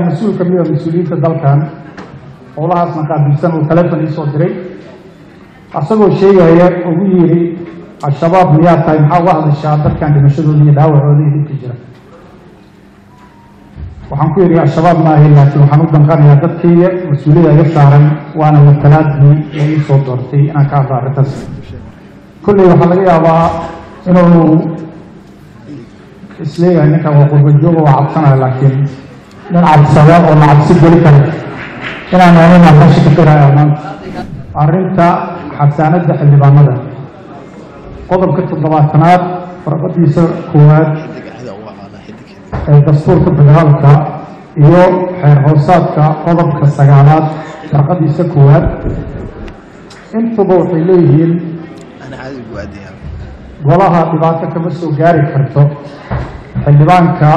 مسؤول كمية مسؤولين تدل كان والله أصلاً قاعد بسنة وثلاثة اللي صدري أصلاً شيء هي ويري الشباب مياه تايم واحد الشاطر كان بمشروع يداوي عليه التجارة وحنقول الشباب ما هي لكن وحنقدم قرية ضدية مسؤولية يشعرن وأنا والثلاث من اللي صدرتي أنا كعبارة تس كل يوم حلقي أبا إنه إسلام إنك وقرب الجوع وعطشنا لكن نلعب سواء ولا نلعب سيد كله. أنا ما ماشي كثير يا مان. أرنتا حسانة ده اللي بعمله. قدم كتب ضباطنات ربط يسر كواد. دستور كتب غالكا يو حرصات كا قدم كسجانات ربط يسر كواد. انتظر إليهم. أنا عادي بواديا. والله ضباطك بس وجاري كرتو. اللي بانكا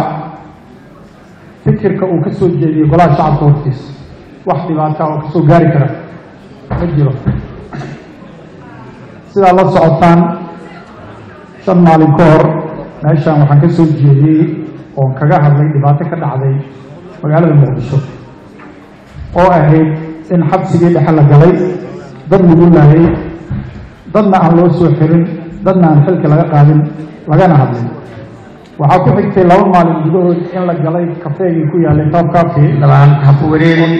فكرك وكسو الجدي ولا شعب تورتيس واحد ما تعرف كسو جاري كله مجرى سيد الله سعطان شن على الكور نعيش عن كسو الجدي وكجاه اللي دبعتك العادي وقالوا المقدسو أو أهل إن حبس جدي حلا جلي ضمن يقول لهي ضمن أهل السوحرين ضمن أهل كلا قادم لقينا هذين waxaa ku xigtay laba maalin gudahood in la galay kafeegii ku yaalay top cafe dabaan ha ku wareerin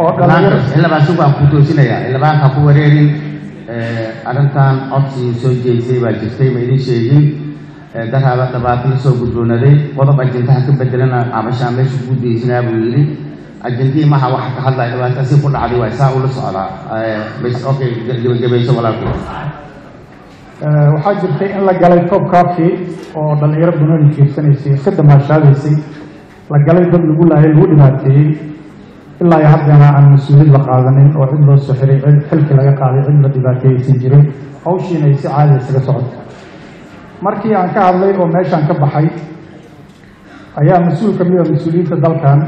oo dhalaba suuq aan ku toosinaya ilaa ha ku wareerin arintan opsi soo jeeyay baa jirtay ma idin sheegin daraaba dabaad la soo gudboonaday qodob ajintaha ka bedelana aabasha meesha guudeysnaa buu yiri ajintii ma ha wax ka hadlay dhawaatas ku dhacday way saa u la socdaa mees okay gabayso walaalku waxaa jirtay in la galay top cafe oo dhalinyaro badan jeesanaysay xidda maashaadaysay la galay dad lagu laayay lagu dhimaateeyay ilaa ay haddana aan mas'uulid la qaadanin oo cid loo soo xiray xilka laga qaaday cid la dhibaateeyay jiray hawshiina ay si caadi isaga socotay markii aan ka hadlay oo meeshaan ka baxay ayaa mas'uul ka mid ah mas'uuliyiinta dalkan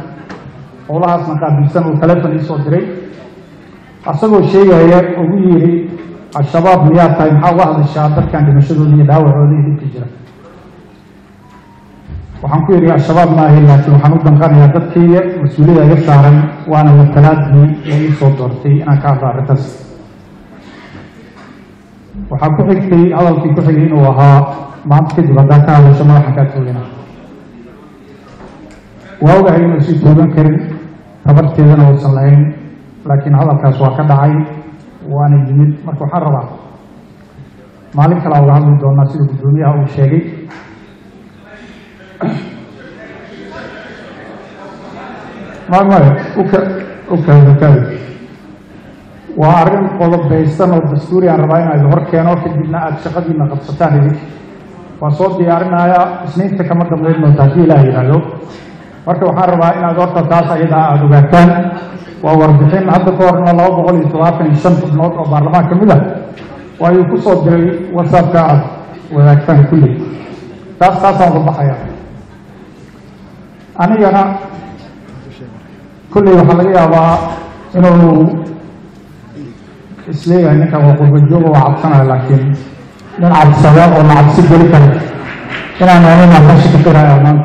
howlahaasna qaabilsan uu telefoon ii soo diray asagoo sheegaya ugu yiri الشباب مياه تايم واحد الشاطر كان بمشروع يداوي عليه التجارة وحنقول الشباب ما هي لكن وحنقدم قرية ضدية مسؤولية يشعرن وأنا والثلاث من اللي صدرتي أنا كعبارة تس وحنقول أول في كحيين وها ما أعتقد بدأت على شمال حكاته لنا وأوجع المسجد وذكر خبرت إذا وصلنا لكن هذا كسوة كدعي وأنا جميل مركو حربا مالك الأول عن دون نصير بدوني أو شيء ما أوكي وأعلم قلب بيستن الدستوري أربعين على الهركانو في البناء الشقدي ما قد ستاني وصوت يارنا يا سنين تكمل من المنتجي لا ينالو مركو حربا إن أدور تاسع إذا أدوبتان ووردحين عدد قوارنا الله بغل يتوافن الشمس بنوت أو بارلمان كميلا ويكسو دري وصاب كعب وذاكتان كله تاس خاصة ضبحيا أنا كل يحلقيا با إنه إسلام إنك وقرب الجوع وعطشنا لكن نلعب سواء ولا نلعب سيد ولي كله أنا ما ماشي كثير يا مان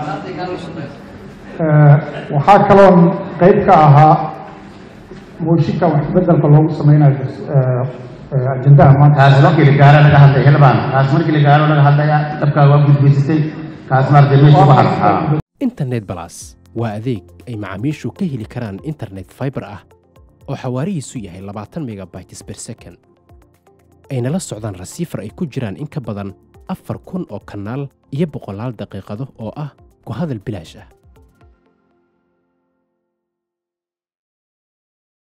وحاكلون قيد كأها موشيكا وحبدل فلوق سمينا الجندة أمان كاسمر كلي كارا لك هذا يلبان كاسمر كلي كارا لك هذا يا تبقى وجود بيستي كاسمر دميش بحر إنترنت بلاس وأذيك أي معاميشو كهلي كران إنترنت فايبر أو حواري سوية لبعتن ميجا بايتس بير سكن أين لا السعودان رسيفر أي كجران إنك بدن أفر كون أو كنال يبقى لال دقيقة أو كهذا البلاجة.